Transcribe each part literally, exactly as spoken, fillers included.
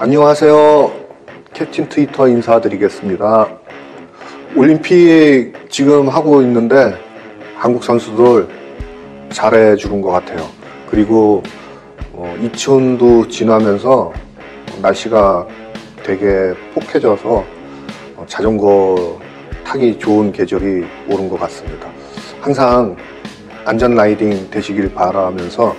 안녕하세요. 캡틴 트위터 인사드리겠습니다. 올림픽 지금 하고 있는데 한국 선수들 잘해주는 것 같아요. 그리고 어, 이천도 지나면서 날씨가 되게 폭해져서 자전거 타기 좋은 계절이 오른 것 같습니다. 항상 안전 라이딩 되시길 바라면서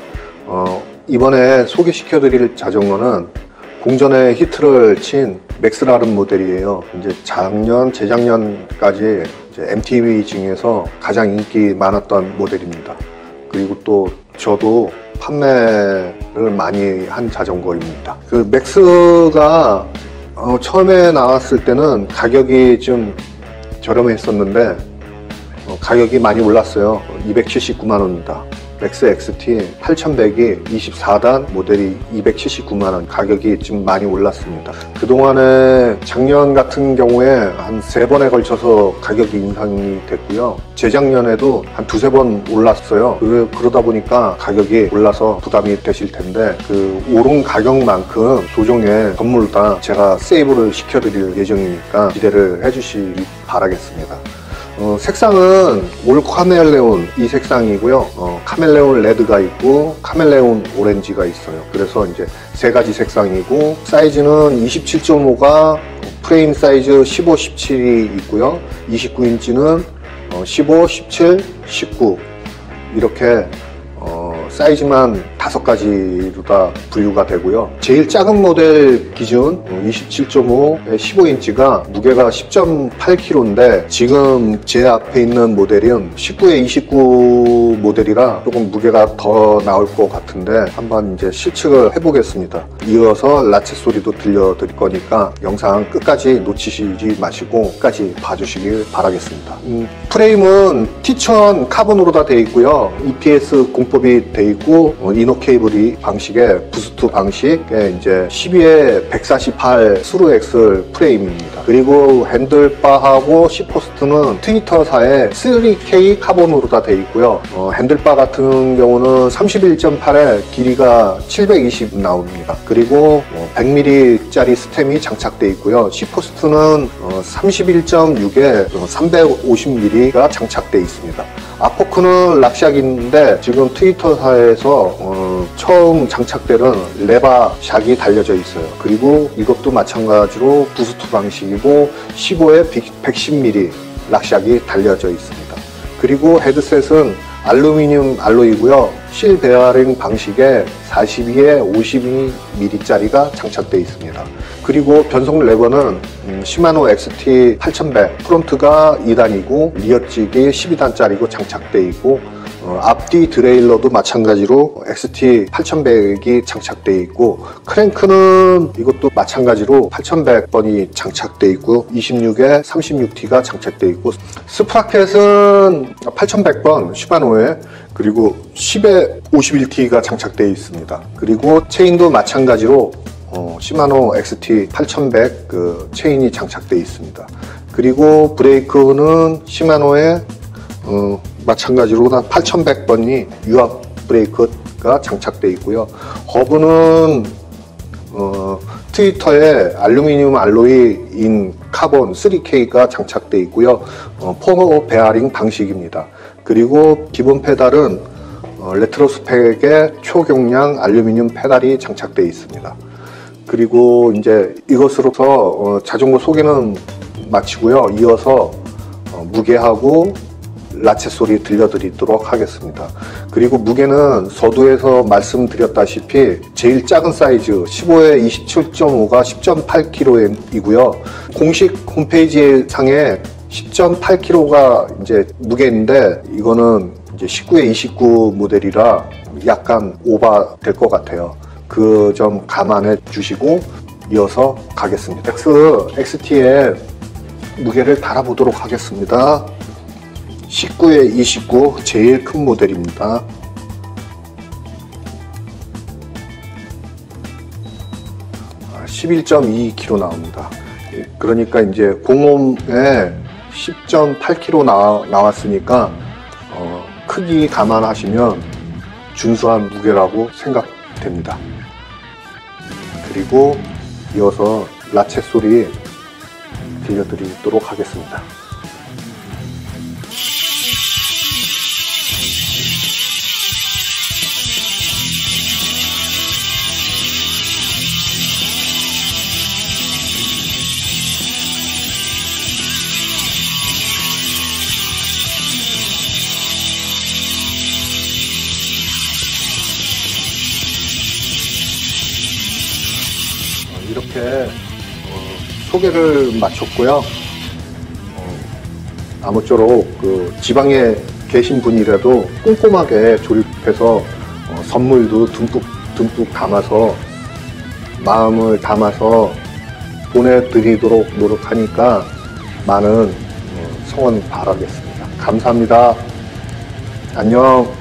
어, 이번에 소개시켜 드릴 자전거는 공전에 히트를 친 맥스라는 모델이에요. 이제 작년, 재작년까지 이제 엠티비 중에서 가장 인기 많았던 모델입니다. 그리고 또 저도 판매를 많이 한 자전거입니다. 그 맥스가 어, 처음에 나왔을 때는 가격이 좀 저렴했었는데 어, 가격이 많이 올랐어요. 이백칠십구만 원입니다. 맥스 엑스티 팔천백이 이십사 단 모델이 이백칠십구만 원, 가격이 지금 많이 올랐습니다. 그동안에 작년 같은 경우에 한 세 번에 걸쳐서 가격이 인상이 됐고요. 재작년에도 한 두세 번 올랐어요. 그, 그러다 보니까 가격이 올라서 부담이 되실 텐데 그 오른 가격만큼 조정에 선물 다 제가 세이브를 시켜드릴 예정이니까 기대를 해주시기 바라겠습니다. 어, 색상은 올 카멜레온 이 색상이고요. 어, 카멜레온 레드가 있고 카멜레온 오렌지가 있어요. 그래서 이제 세 가지 색상이고 사이즈는 이십칠 점 오가 프레임 사이즈 십오, 십칠이 있고요. 이십구 인치는 어, 십오, 십칠, 십구 이렇게 어, 사이즈만 다섯 가지로 다 분류가 되고요. 제일 작은 모델 기준 이십칠 점 오에 십오 인치가 무게가 십 점 팔 킬로그램인데 지금 제 앞에 있는 모델은 십구에 이십구 모델이라 조금 무게가 더 나올 것 같은데 한번 이제 실측을 해보겠습니다. 이어서 라체 소리도 들려드릴 거니까 영상 끝까지 놓치시지 마시고 끝까지 봐주시길 바라겠습니다. 음, 프레임은 티 천 카본으로 다 되어 있고요. 이피에스 공법이 되어 있고 이너 케이블이 방식의 부스트 방식의 이제 십이에 백사십팔 스루 엑슬 프레임입니다. 그리고 핸들바하고 C포스트는 트위터사의 쓰리 케이 카본으로 다 되어 있고요. 어, 핸들바 같은 경우는 삼십일 점 팔에 길이가 칠백이십 나옵니다. 그리고 어, 백 밀리미터 짜리 스템이 장착되어 있고요. C포스트는 어, 삼십일 점 육에 어, 삼백오십 밀리미터가 장착되어 있습니다. 앞포크는 락샥인데 지금 트위터사에서 어, 처음 장착되는 레바샥이 달려져 있어요. 그리고 이것도 마찬가지로 부스트 방식이고 십오에 백십 밀리미터 락샥이 달려져 있습니다. 그리고 헤드셋은 알루미늄 알로이고요. 실 베어링 방식의 사십이에 오십이 밀리미터 짜리가 장착되어 있습니다. 그리고 변속 레버는 음, 시마노 엑스티 팔천백 프론트가 이 단이고 리어찍이 십이 단 짜리고 장착되어 있고 어, 앞뒤 드레일러도 마찬가지로 엑스티 팔천백이 장착되어 있고 크랭크는 이것도 마찬가지로 팔천백 번이 장착되어 있고 이십육에 삼십육 티가 장착되어 있고 스프라켓은 팔천백 번 시마노에 그리고 십에 오십일 티가 장착되어 있습니다. 그리고 체인도 마찬가지로 어, 시마노 엑스티 팔천백 그 체인이 장착되어 있습니다. 그리고 브레이크는 시마노의 어, 마찬가지로 한 팔천백 번이 유압 브레이크가 장착되어 있고요. 허브는 어, 트위터에 알루미늄 알로이인 카본 쓰리 케이가 장착되어 있고요. 어, 포머 베어링 방식입니다. 그리고 기본 페달은 어, 레트로 스펙의 초경량 알루미늄 페달이 장착되어 있습니다. 그리고 이제 이것으로서 어, 자전거 소개는 마치고요. 이어서 어, 무게하고 라체 소리 들려드리도록 하겠습니다. 그리고 무게는 서두에서 말씀드렸다시피 제일 작은 사이즈 십오에 이십칠 점 오가 십 점 팔 킬로그램 이고요. 공식 홈페이지 상에 십 점 팔 킬로그램가 이제 무게인데 이거는 이제 십구에 이십구 모델이라 약간 오바 될 것 같아요. 그 점 감안해 주시고 이어서 가겠습니다. 엑스티에 무게를 달아보도록 하겠습니다. 십구에 이십구 제일 큰 모델입니다. 십일 점 이 킬로그램 나옵니다. 그러니까 이제 공홈에 십 점 팔 킬로그램 나, 나왔으니까 어, 크기 감안하시면 준수한 무게라고 생각됩니다. 그리고 이어서 라쳇 소리 들려드리도록 하겠습니다. 이렇게 소개를 마쳤고요. 어, 아무쪼록 그 지방에 계신 분이라도 꼼꼼하게 조립해서 어, 선물도 듬뿍 듬뿍 담아서 마음을 담아서 보내드리도록 노력하니까 많은 어, 성원 바라겠습니다. 감사합니다. 안녕.